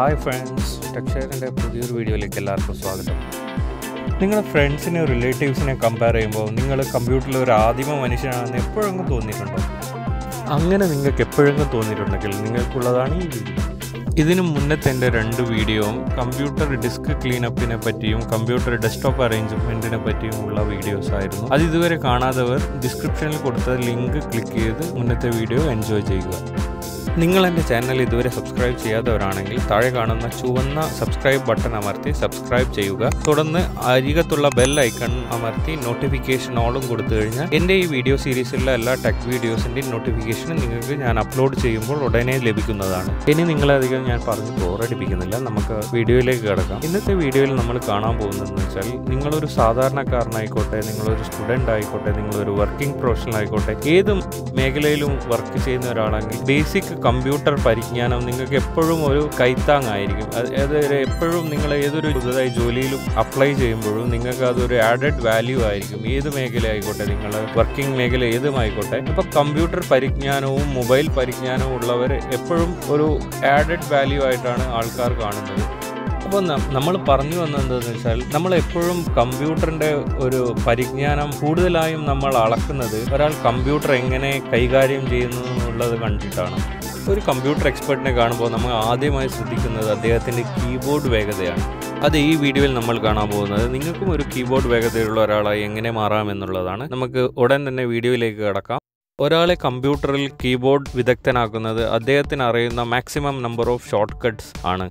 Hi friends, Texture and a Pudir video like a lark of Swagatam. Think of friends and your relatives in a comparable, Ningle computer Adima Manisha and a Puranga Toniton. Angana Ninga Kepuranga Tonitonakil, Ninga Kuladani. Is in a Mundatender and video, computer disk cleanup in a petium, computer desktop arrangement in a petium video side. As is where a kana the description link click Mundatha video enjoy Jaga. If you are subscribed to the channel, please click the subscribe button and subscribe to the bell icon and click the notification bell. In this video series, I will upload tech videos and notifications. If you want to video, computer പരിജ്ഞാനം നിങ്ങൾക്ക് എപ്പോഴും ഒരു കൈത്താങ്ങായിരിക്കും അത് എപ്പോഴും നിങ്ങൾ ഏതൊരു പുതിയ ജോലിയിൽ അപ്ലൈ ചെയ്യുമ്പോഴും നിങ്ങൾക്ക് അതൊരു ആഡഡ് വാല്യൂ ആയിരിക്കും ഏത് മേഖലയായിക്കോട്ടെ നിങ്ങൾ വർക്കിംഗ് മേഖല ഏതുമായിക്കോട്ടെ അപ്പോൾ കമ്പ്യൂട്ടർ പരിജ്ഞാനവും മൊബൈൽ പരിജ്ഞാനവും ഉള്ളവർ എപ്പോഴും ഒരു ആഡഡ് വാല്യൂ ആയിട്ടാണ് ആൾക്കാർ കാണുന്നത് അപ്പോൾ നമ്മൾ പറഞ്ഞു വന്നതെന്ന് വെച്ചാൽ നമ്മൾ എപ്പോഴും കമ്പ്യൂട്ടറിന്റെ ഒരു പരിജ്ഞാനം കൂടുതലായും നമ്മൾ അളക്കുന്നത് ഒരാൾ കമ്പ്യൂട്ടർ എങ്ങനെ കൈകാര്യം ചെയ്യുന്നു എന്നുള്ളത് കണ്ടിട്ടാണ് ഒരു കമ്പ്യൂട്ടർ എക്സ്പെർട്ടിനെ കാണുമ്പോൾ നമ്മൾ ആദ്യമായി ശ്രദ്ധിക്കുന്നത് അദ്ദേഹത്തിന്റെ കീബോർഡ് വേഗതയാണ് അത് ഈ വീഡിയോയിൽ നമ്മൾ കാണാൻ പോകുന്നത് നിങ്ങൾക്കും ഒരു കീബോർഡ് വേഗതയുള്ള ഒരാളായി എങ്ങനെ മാറാം എന്നുള്ളതാണ് നമുക്ക് ഉടൻ തന്നെ വീഡിയോയിലേക്ക് കടക്കാം ഒരാളെ കമ്പ്യൂട്ടറിൽ കീബോർഡ് വിദഗ്ധനാക്കുന്നത് അദ്ദേഹത്തിന് അറിയുന്ന മാക്സിമം നമ്പർ ഓഫ് ഷോർട്ട്കട്ട്സ് ആണ്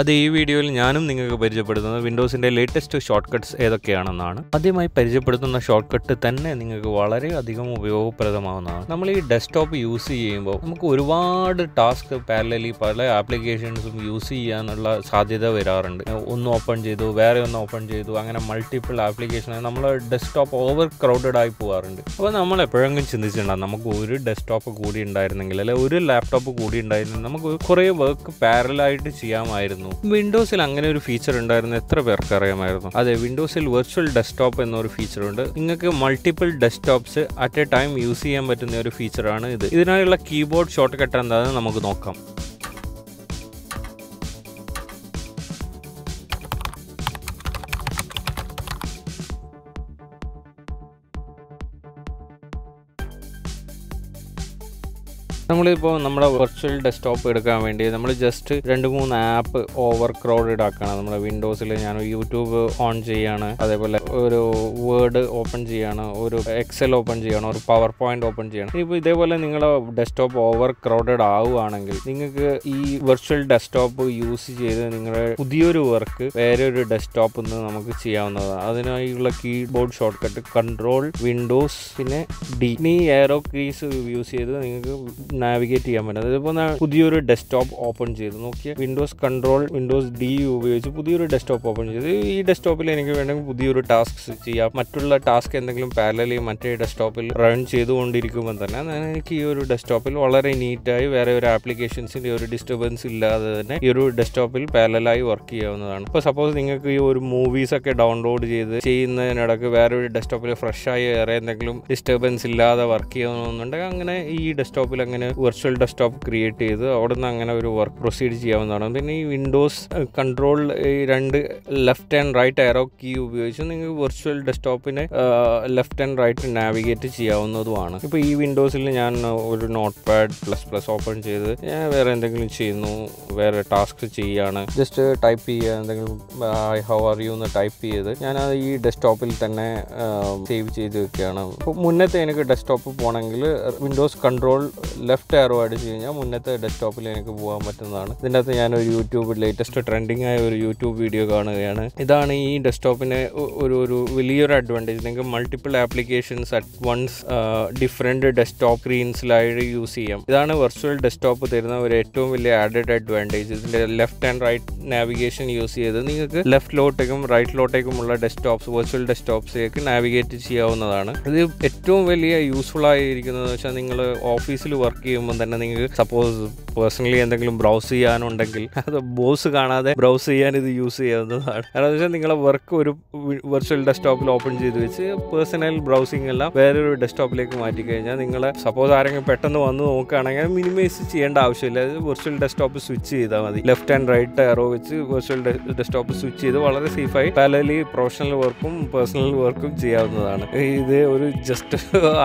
അത് ഈ വീഡിയോയിൽ ഞാനും നിങ്ങൾക്ക് പരിചയപ്പെടുത്തുന്നത് വിൻഡോസിന്റെ ലേറ്റസ്റ്റ് ഷോർട്ട്കട്ട്സ് ഏതൊക്കെയാണെന്നാണ് ആദ്യമായി പരിചയപ്പെടുത്തുന്ന ഷോർട്ട്കട്ട് തന്നെ നിങ്ങൾക്ക് വളരെ അധികം ഉപയോഗപ്രദമാവുന്നതാണ് നമ്മൾ ഈ ഡെസ്ക്ടോപ്പ് യൂസ് ചെയ്യുമ്പോൾ നമുക്ക് ഒരുപാട് ടാസ്ക് പാരലലി പല ആപ്ലിക്കേഷൻസും യൂസ് ചെയ്യാനുള്ള സാധ്യത വരാറുണ്ട് ഒന്ന് ഓപ്പൺ ചെയ്തു വേറെ ഒന്ന് ഓപ്പൺ ചെയ്തു അങ്ങനെ മൾട്ടിപ്പിൾ ആപ്ലിക്കേഷൻ നമ്മൾ ഡെസ്ക്ടോപ്പ് ഓവർ ക്രൗഡഡ് ആയി പോവാറുണ്ട് അപ്പോൾ നമ്മൾ എപ്പോഴെങ്കിലും ചിന്തിച്ചിട്ടുണ്ടാകും നമുക്ക് ഒരു ഡെസ്ക്ടോപ്പ് കൂടി ഉണ്ടായിരുന്നെങ്കിൽ അല്ലെങ്കിൽ ഒരു ലാപ്ടോപ്പ് കൂടി ഉണ്ടായിരുന്നെങ്കിൽ നമുക്ക് കുറേ വർക്ക് പാരലായിട്ട് ചെയ്യാമായിരുന്നു വിൻഡോസിൽ അങ്ങനെ ഒരു ഫീച്ചർ ഉണ്ടായിരുന്നു എത്ര പേർക്ക് അറിയാമായിരുന്നു അതെ വിൻഡോസിൽ വെർച്വൽ ഡെസ്ക്ടോപ്പ് എന്നൊരു ഫീച്ചർ ഉണ്ട് നിങ്ങൾക്ക് multiple desktops at a time use ചെയ്യാൻ പറ്റുന്ന ഒരു ഫീച്ചറാണ് ഇത് ഇതിനായുള്ള കീബോർഡ് ഷോർട്ട്കട്ട് എന്താണെന്ന് നമുക്ക് നോക്കാം നമ്മളിപ്പോൾ നമ്മുടെ വെർച്വൽ ഡെസ്ക്ടോപ്പ് എടുക്കാൻ വേണ്ടി നമ്മൾ ജസ്റ്റ് 2-3 ആപ്പ് ഓവർ ക്രൗഡഡ് ആക്കുകയാണ് നമ്മുടെ വിൻഡോസിൽ ഞാൻ യൂട്യൂബ് ഓൺ ചെയ്യാണ് അതേപോലെ ഒരു വേർഡ് ഓപ്പൺ ചെയ്യാണ് ഒരു എക്സൽ ഓപ്പൺ ചെയ്യാണ് ഒരു പവർ പോയിന്റ് ഓപ്പൺ ചെയ്യാണ് ഇപ്പോൾ ഇതേപോലെ നിങ്ങളുടെ ഡെസ്ക്ടോപ്പ് ഓവർ ക്രൗഡഡ് ആവുകയാണെങ്കിൽ നിങ്ങൾക്ക് ഈ വെർച്വൽ ഡെസ്ക്ടോപ്പ് യൂസ് ചെയ്ത് നിങ്ങളുടെ പുതിയൊരു വർക്ക് വേറെ ഒരു ഡെസ്ക്ടോപ്പിൽ നിന്ന് നമുക്ക് ചെയ്യാവുന്നതാണ് അതിനായുള്ള കീബോർഡ് ഷോർട്ട്കട്ട് കൺട്രോൾ വിൻഡോസ് പിന്നെ ഡി ഈ എയറോ കീസ് യൂസ് ചെയ്ത് നിങ്ങൾക്ക് navigate ചെയ്യാൻ പറ്റും അതിപ്പോൾ പുതിയൊരു ഡെസ്ക്ടോപ്പ് ഓപ്പൺ ചെയ്തു നോക്കിയാൽ വിൻഡോസ് കൺട്രോൾ വിൻഡോസ് ഡി ഉപയോഗിച്ച് പുതിയൊരു ഡെസ്ക്ടോപ്പ് ഓപ്പൺ ചെയ്തു ഈ ഡെസ്ക്ടോപ്പിൽ എനിക്ക് വേണമെങ്കിൽ പുതിയൊരു ടാസ്ക്സ് ചെയ്യാം മറ്റുള്ള ടാസ്ക് എന്തെങ്കിലും പാരലലി മറ്റേ ഡെസ്ക്ടോപ്പിൽ റൺ ചെയ്തുകൊണ്ടിരിക്കുമ്പോൾ തന്നെ എനിക്ക് ഈ ഒരു ഡെസ്ക്ടോപ്പിൽ വളരെ നീറ്റായി വേറെ ഒരു ആപ്ലിക്കേഷൻസിൻ്റെ ഒരു ഡിസ്റ്റർബൻസ് ഇല്ലാതെ തന്നെ ഈ ഒരു ഡെസ്ക്ടോപ്പിൽ പാരലായി വർക്ക് ചെയ്യാവുന്നതാണ് ഇപ്പോൾ സപ്പോസ് നിങ്ങൾക്ക് ഈ ഒരു മൂവീസൊക്കെ ഡൗൺലോഡ് ചെയ്യുന്നതിനിടയ്ക്ക് വേറൊരു ഡെസ്ക്ടോപ്പിൽ ഫ്രഷായി വേറെ എന്തെങ്കിലും ഡിസ്റ്റർബൻസ് ഇല്ലാതെ വർക്ക് ചെയ്യണമെന്നുണ്ടെങ്കിൽ അങ്ങനെ ഈ ഡെസ്ക്ടോപ്പിൽ അങ്ങനെ വെർച്വൽ ഡെസ്ക്ടോപ്പ് ക്രിയേറ്റ് ചെയ്ത് അവിടെ നിന്ന് അങ്ങനെ ഒരു വർക്ക് പ്രൊസീഡ് ചെയ്യാവുന്നതാണ് പിന്നെ ഈ വിൻഡോസ് കൺട്രോൾ ഈ 2 left and right arrow key ഉപയോഗിച്ച് നിങ്ങൾക്ക് വെർച്വൽ ഡെസ്ക്ടോപ്പിനെ ലെഫ്റ്റ് ആൻഡ് റൈറ്റ് നാവിഗേറ്റ് ചെയ്യാവുന്നതുമാണ് ഇപ്പോൾ ഈ വിൻഡോസിൽ ഞാൻ ഒരു നോട്ട് പാഡ് ++ ഓപ്പൺ ചെയ്ത് ഞാൻ വേറെ എന്തെങ്കിലും ചെയ്യുന്നു വേറെ ടാസ്ക് ചെയ്യുകയാണ് ജസ്റ്റ് ടൈപ്പ് ചെയ്യുക എന്തെങ്കിലും ഹൗ ആർ യു എന്ന് ടൈപ്പ് ചെയ്ത് ഞാൻ ഈ ഡെസ്ക്ടോപ്പിൽ തന്നെ സേവ് ചെയ്ത് വെക്കുകയാണ് അപ്പോൾ മുന്നത്തെ എനിക്ക് ഡെസ്ക്ടോപ്പ് പോകണമെങ്കിൽ വിൻഡോസ് കൺട്രോൾ ലെഫ്റ്റ് ആരോ അടിച്ച് കഴിഞ്ഞാൽ മുന്നത്തെ ഡെസ്ക്ടോപ്പിൽ എനിക്ക് പോകാൻ പറ്റുന്നതാണ് ഇതിൻ്റെ അകത്ത് ഞാനൊരു യൂട്യൂബ് ലേറ്റസ്റ്റ് ട്രെൻഡിങ് ആയ ഒരു യൂട്യൂബ് വീഡിയോ കാണുകയാണ് ഇതാണ് ഈ ഡെസ്ക്ടോപ്പിൻ്റെ ഒരു വലിയൊരു അഡ്വാൻറ്റേജ് നിങ്ങൾക്ക് multiple applications at once different desktop സ്ക്രീൻസിലായിട്ട് യൂസ് ചെയ്യാം ഇതാണ് വെർച്വൽ ഡെസ്ക്ടോപ്പ് തരുന്ന ഒരു ഏറ്റവും വലിയ ആഡഡ് അഡ്വാൻറ്റേജ് ഇതിൻ്റെ left and right navigation use ചെയ്ത് നിങ്ങൾക്ക് ലെഫ്റ്റിലോട്ടേക്കും റൈറ്റിലോട്ടേക്കുമുള്ള ഡെസ്ക്ടോപ്സ് വെർച്വൽ ഡെസ്ക്ടോപ്സിലേക്ക് നാവിഗേറ്റ് ചെയ്യാവുന്നതാണ്. ഇത് ഏറ്റവും വലിയ യൂസ്ഫുൾ ആയിരിക്കുന്നതെന്ന് വെച്ചാൽ നിങ്ങൾ ഓഫീസിൽ വർക്ക് ചെയ്യുമ്പോൾ തന്നെ നിങ്ങൾക്ക് സപ്പോസ് പേഴ്സണലി എന്തെങ്കിലും ബ്രൗസ് ചെയ്യാനുണ്ടെങ്കിൽ അത് ബോസ് കാണാതെ ബ്രൗസ് ചെയ്യാൻ ഇത് യൂസ് ചെയ്യുന്നതാണ്. കാരണം വെച്ചാൽ നിങ്ങളെ വർക്ക് ഒരു വെർച്വൽ ഡെസ്ക്ടോപ്പിൽ ഓപ്പൺ ചെയ്ത് വെച്ച് പേഴ്സണൽ ബ്രൗസിംഗ് എല്ലാം വേറൊരു ഡെസ്ക്ടോപ്പിലേക്ക് മാറ്റി കഴിഞ്ഞാൽ നിങ്ങൾ സപ്പോസ് ആരെങ്കിലും പെട്ടെന്ന് വന്ന് നോക്കുകയാണെങ്കിൽ മിനിമൈസ് ചെയ്യേണ്ട ആവശ്യമില്ല. അത് വെർച്വൽ ഡെസ്ക്ടോപ്പ് സ്വിച്ച് ചെയ്താൽ മതി. ലെഫ്റ്റ് ആൻഡ് റൈറ്റ് ആരോ വെച്ച് വെർച്വൽ ഡെസ്ക്ടോപ്പ് സ്വിച്ച് ചെയ്ത് വളരെ സേഫായി പാരലലി പ്രൊഫഷണൽ വർക്കും പേഴ്സണൽ വർക്കും ചെയ്യാവുന്നതാണ്. ഇത് ഒരു ജസ്റ്റ്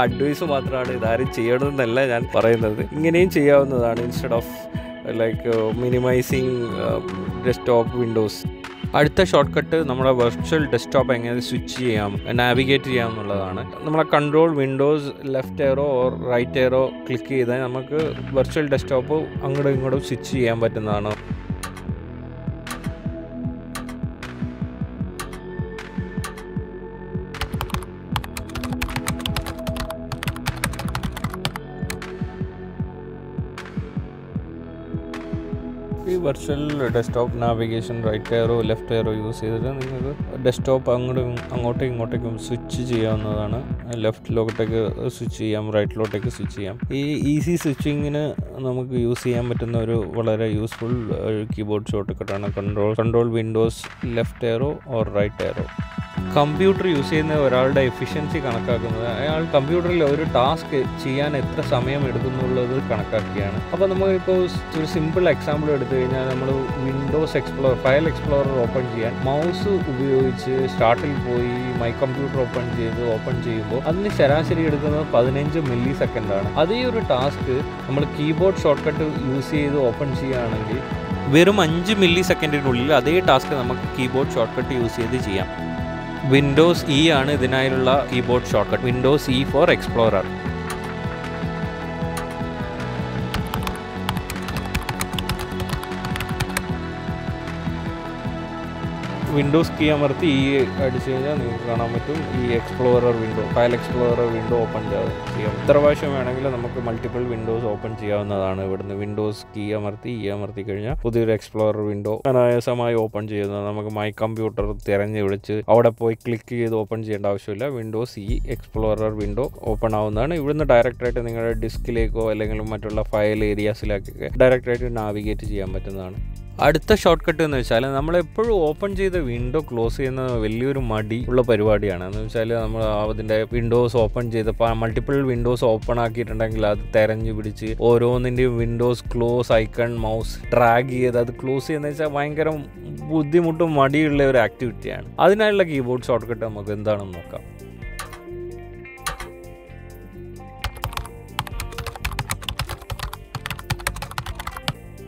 അഡ്വൈസ് മാത്രമാണ്, ഇതാരും ചെയ്യണമെന്നല്ല ഞാൻ പറയുന്നത്. ഇങ്ങനെയും ചെയ്യാവുന്നതാണ് instead of like minimising desktop Windows. അടുത്ത ഷോർട്ട് കട്ട് നമ്മുടെ വെർച്വൽ ഡെസ്ക്ടോപ്പ് എങ്ങനെ സ്വിച്ച് ചെയ്യാം നാവിഗേറ്റ് ചെയ്യാം എന്നുള്ളതാണ്. നമ്മളെ control Windows left arrow or right arrow click ചെയ്താൽ നമുക്ക് വെർച്വൽ ഡെസ്ക്ടോപ്പ് അങ്ങോട്ടും ഇങ്ങോട്ടും സ്വിച്ച് ചെയ്യാൻ പറ്റുന്നതാണ്. ഈ virtual desktop navigation right arrow left arrow use ചെയ്തിട്ട് നിങ്ങൾക്ക് ഡെസ്ക്ടോപ്പ് അങ്ങോട്ടും ഇങ്ങോട്ടേക്കും സ്വിച്ച് ചെയ്യാവുന്നതാണ്. ലെഫ്റ്റിലോട്ടേക്ക് സ്വിച്ച് ചെയ്യാം, റൈറ്റിലോട്ടേക്ക് സ്വിച്ച് ചെയ്യാം. ഈ ഈസി സ്വിച്ചിങ്ങിന് നമുക്ക് യൂസ് ചെയ്യാൻ പറ്റുന്ന ഒരു വളരെ യൂസ്ഫുൾ കീബോർഡ് ഷോർട്ട് കട്ടാണ് control Windows left arrow or right arrow. Computer use ചെയ്യുന്ന ഒരാളുടെ എഫിഷ്യൻസി കണക്കാക്കുന്നത് അയാൾ കമ്പ്യൂട്ടറിൽ ഒരു ടാസ്ക് ചെയ്യാൻ എത്ര സമയം എടുക്കുന്നുള്ളത് കണക്കാക്കിയാണ്. അപ്പോൾ നമ്മളിപ്പോൾ ഒരു സിമ്പിൾ എക്സാമ്പിൾ എടുത്തു കഴിഞ്ഞാൽ നമ്മൾ Windows explore file explorer open ചെയ്യാൻ മൗസ് ഉപയോഗിച്ച് സ്റ്റാർട്ടിൽ പോയി മൈ കമ്പ്യൂട്ടർ ഓപ്പൺ ചെയ്യുമ്പോൾ അതിന് ശരാശരി എടുക്കുന്നത് 15 മില്ലി സെക്കൻഡാണ്. അതേ ഒരു ടാസ്ക് നമ്മൾ കീബോർഡ് ഷോർട്ട് കട്ട് യൂസ് ചെയ്ത് ഓപ്പൺ ചെയ്യുകയാണെങ്കിൽ വെറും 5 മില്ലി സെക്കൻഡിനുള്ളിൽ അതേ ടാസ്ക് നമുക്ക് കീബോർഡ് ഷോർട്ട് കട്ട് യൂസ് ചെയ്ത് ചെയ്യാം. വിൻഡോസ് ഇ ആണ് ഇതിനായുള്ള keyboard shortcut, Windows E for explorer. Windows key അമർത്തി ഇ അടിച്ചു കഴിഞ്ഞാൽ നിങ്ങൾക്ക് കാണാൻ പറ്റും ഈ explorer window file explorer window open ചെയ്യാം. എത്ര പ്രാവശ്യം വേണമെങ്കിലും നമുക്ക് മൾട്ടിപ്പിൾ വിൻഡോസ് ഓപ്പൺ ചെയ്യാവുന്നതാണ്. ഇവിടുന്ന് വിൻഡോസ് കീ അമർത്തി ഇ അമർത്തി കഴിഞ്ഞാൽ പുതിയൊരു എക്സ്പ്ലോറർ വിൻഡോ അനായാസമായി ഓപ്പൺ ചെയ്യുന്നത്. നമുക്ക് മൈ കമ്പ്യൂട്ടർ തിരഞ്ഞു വിളിച്ച് അവിടെ പോയി ക്ലിക്ക് ചെയ്ത് ഓപ്പൺ ചെയ്യേണ്ട ആവശ്യമില്ല. Windows E explorer window open ആവുന്നതാണ്. ഇവിടുന്ന് ഡയറക്റ്റായിട്ട് നിങ്ങളുടെ ഡിസ്കിലേക്കോ അല്ലെങ്കിൽ മറ്റുള്ള ഫയൽ ഏരിയാസിലേക്കൊക്കെ ഡയറക്റ്റായിട്ട് നാവിഗേറ്റ് ചെയ്യാൻ പറ്റുന്നതാണ്. അടുത്ത ഷോർട്ട് കട്ട് എന്ന് വെച്ചാൽ നമ്മളെപ്പോഴും ഓപ്പൺ ചെയ്ത വിൻഡോ ക്ലോസ് ചെയ്യുന്ന വലിയൊരു മടി ഉള്ള പരിപാടിയാണ്. എന്ന് വെച്ചാൽ നമ്മൾ അതിൻ്റെ വിൻഡോസ് ഓപ്പൺ ചെയ്ത് മൾട്ടിപ്പിൾ വിൻഡോസ് ഓപ്പൺ ആക്കിയിട്ടുണ്ടെങ്കിൽ അത് തിരഞ്ഞു പിടിച്ച് ഓരോന്നിൻ്റെയും windows close icon mouse drag ചെയ്ത് അത് ക്ലോസ് ചെയ്യുന്നത് വെച്ചാൽ ഭയങ്കര ബുദ്ധിമുട്ടും മടിയുള്ള ഒരു ആക്ടിവിറ്റിയാണ്. അതിനായുള്ള കീബോർഡ് ഷോർട്ട് കട്ട് നമുക്ക് എന്താണെന്ന് നോക്കാം.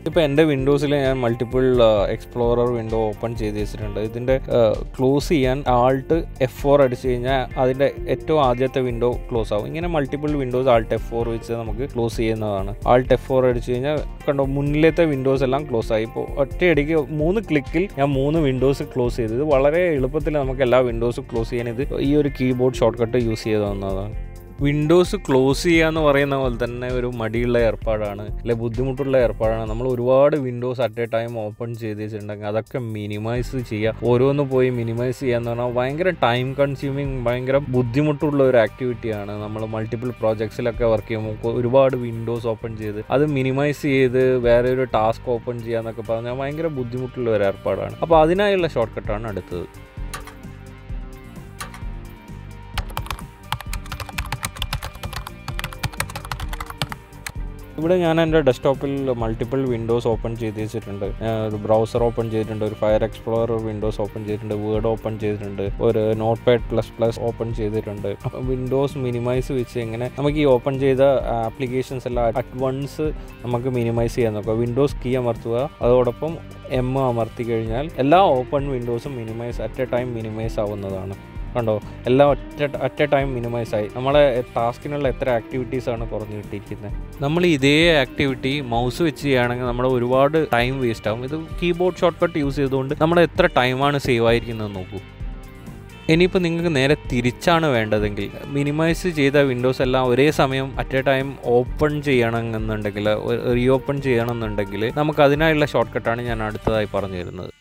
ഇപ്പോൾ എൻ്റെ വിൻഡോസിൽ ഞാൻ മൾട്ടിപ്പിൾ എക്സ്പ്ലോറർ വിൻഡോ ഓപ്പൺ ചെയ്ത് വെച്ചിട്ടുണ്ട്. ഇതിൻ്റെ ക്ലോസ് ചെയ്യാൻ Alt F4 അടിച്ചു കഴിഞ്ഞാൽ അതിൻ്റെ ഏറ്റവും ആദ്യത്തെ വിൻഡോ ക്ലോസ് ആവും. ഇങ്ങനെ മൾട്ടിപ്പിൾ വിൻഡോസ് Alt F4 വെച്ച് നമുക്ക് ക്ലോസ് ചെയ്യുന്നതാണ്. Alt F4 അടിച്ചു കഴിഞ്ഞാൽ കണ്ടോ മുന്നിലത്തെ വിൻഡോസ് എല്ലാം ക്ലോസ് ആയി. ഇപ്പോൾ ഒറ്റയടിക്ക് 3 ക്ലിക്കിൽ ഞാൻ 3 വിൻഡോസ് ക്ലോസ് ചെയ്തത് വളരെ എളുപ്പത്തിൽ നമുക്ക് എല്ലാ വിൻഡോസും ക്ലോസ് ചെയ്യാൻ ഇത് ഈ ഒരു കീബോർഡ് ഷോർട്ട് കട്ട് യൂസ് ചെയ്തതാണ്. വിൻഡോസ് ക്ലോസ് ചെയ്യുക എന്ന് പറയുന്ന പോലെ തന്നെ ഒരു മടിയുള്ള ഏർപ്പാടാണ്, അല്ലെ ബുദ്ധിമുട്ടുള്ള ഏർപ്പാടാണ്. നമ്മൾ ഒരുപാട് windows at a time open ചെയ്ത് വെച്ചിട്ടുണ്ടെങ്കിൽ അതൊക്കെ മിനിമൈസ് ചെയ്യുക, ഓരോന്ന് പോയി മിനിമൈസ് ചെയ്യുക എന്ന് പറഞ്ഞാൽ ഭയങ്കര ടൈം കൺസ്യൂമിങ്, ഭയങ്കര ബുദ്ധിമുട്ടുള്ള ഒരു ആക്ടിവിറ്റിയാണ്. നമ്മൾ മൾട്ടിപ്പിൾ പ്രോജക്ട്സിലൊക്കെ വർക്ക് ചെയ്യുമ്പോൾ ഒരുപാട് വിൻഡോസ് ഓപ്പൺ ചെയ്ത് അത് മിനിമൈസ് ചെയ്ത് വേറെ ഒരു ടാസ്ക് ഓപ്പൺ ചെയ്യുക എന്നൊക്കെ പറഞ്ഞാൽ ഭയങ്കര ബുദ്ധിമുട്ടുള്ള ഒരു ഏർപ്പാടാണ്. അപ്പോൾ അതിനായുള്ള ഷോർട്ട് കട്ടാണ് അടുത്തത്. ഇവിടെ ഞാൻ എൻ്റെ ഡെസ്ക്ടോപ്പിൽ മൾട്ടിപ്പിൾ വിൻഡോസ് ഓപ്പൺ ചെയ്ത് വെച്ചിട്ടുണ്ട്. ഒരു ബ്രൗസർ ഓപ്പൺ ചെയ്തിട്ടുണ്ട്, ഒരു ഫയർ എക്സ്പ്ലോറർ വിൻഡോസ് ഓപ്പൺ ചെയ്തിട്ടുണ്ട്, വേർഡ് ഓപ്പൺ ചെയ്തിട്ടുണ്ട്, ഒരു Notepad++ ഓപ്പൺ ചെയ്തിട്ടുണ്ട്. വിൻഡോസ് മിനിമൈസ് വെച്ച് എങ്ങനെ നമുക്ക് ഈ ഓപ്പൺ ചെയ്ത ആപ്ലിക്കേഷൻസ് എല്ലാം അറ്റ് വൺസ് നമുക്ക് മിനിമൈസ് ചെയ്യാൻ നോക്കാം. വിൻഡോസ് കീ അമർത്തുക, അതോടൊപ്പം M അമർത്തി കഴിഞ്ഞാൽ എല്ലാ ഓപ്പൺ വിൻഡോസും minimize at a time minimize ആവുന്നതാണ്. കണ്ടോ, എല്ലാം അറ്റ് എ ടൈം മിനിമൈസ് ആയി. നമ്മളെ ടാസ്കിനുള്ള എത്ര ആക്ടിവിറ്റീസാണ് കുറഞ്ഞു കിട്ടിയിരിക്കുന്നത്. നമ്മൾ ഇതേ ആക്ടിവിറ്റി മൗസ് വെച്ച് ചെയ്യുകയാണെങ്കിൽ നമ്മൾ ഒരുപാട് ടൈം വേസ്റ്റ് ആകും. ഇത് കീബോർഡ് ഷോർട്ട് കട്ട് യൂസ് ചെയ്തുകൊണ്ട് നമ്മൾ എത്ര ടൈമാണ് സേവ് ആയിരിക്കുന്നത് നോക്കൂ. ഇനിയിപ്പോൾ നിങ്ങൾക്ക് നേരെ തിരിച്ചാണ് വേണ്ടതെങ്കിൽ മിനിമൈസ് ചെയ്ത വിൻഡോസ് എല്ലാം ഒരേ സമയം അറ്റ് എ ടൈം ഓപ്പൺ ചെയ്യണമെന്നുണ്ടെങ്കിൽ റീഓപ്പൺ ചെയ്യണമെന്നുണ്ടെങ്കിൽ നമുക്ക് അതിനായുള്ള ഷോർട്ട് കട്ടാണ് ഞാൻ അടുത്തതായി പറഞ്ഞു തരുന്നത്.